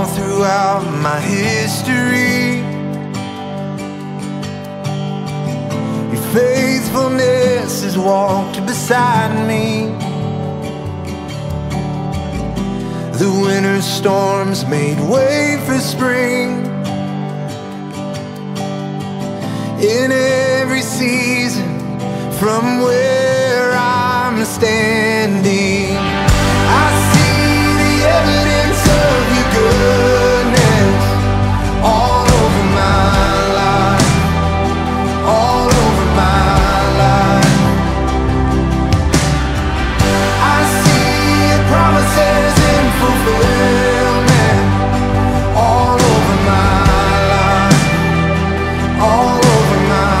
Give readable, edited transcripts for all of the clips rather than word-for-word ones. all throughout my history. Your faithfulness has walked beside me. The winter storms made way for spring. In every season, from where I'm standing, I see the evidence of your goodness all over my life, all over my life. I see your promises in fulfillment all over my life, all over my life.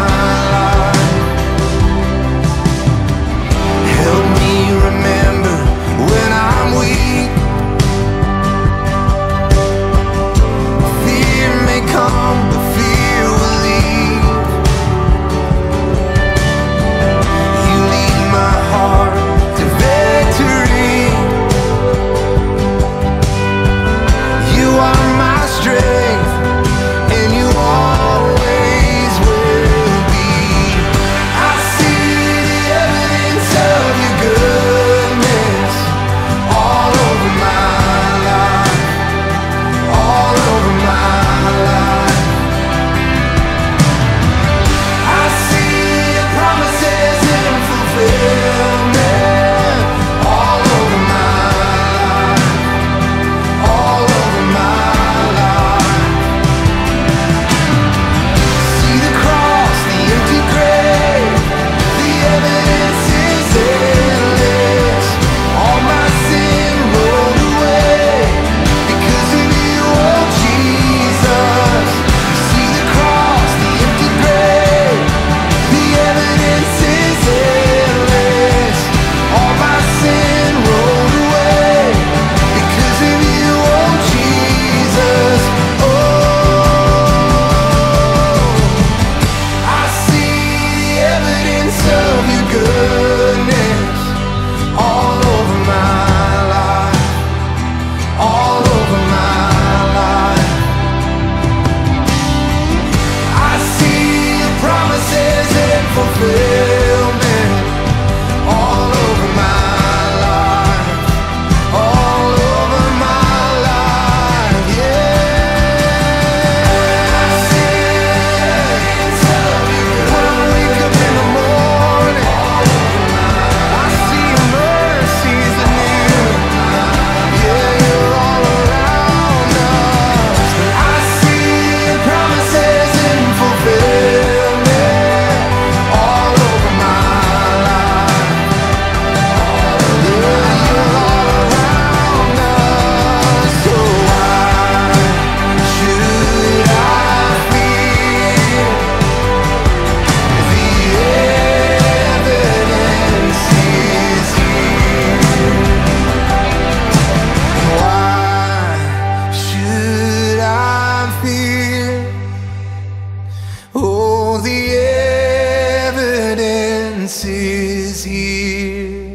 Is here.